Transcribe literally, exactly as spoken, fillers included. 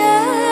yeah.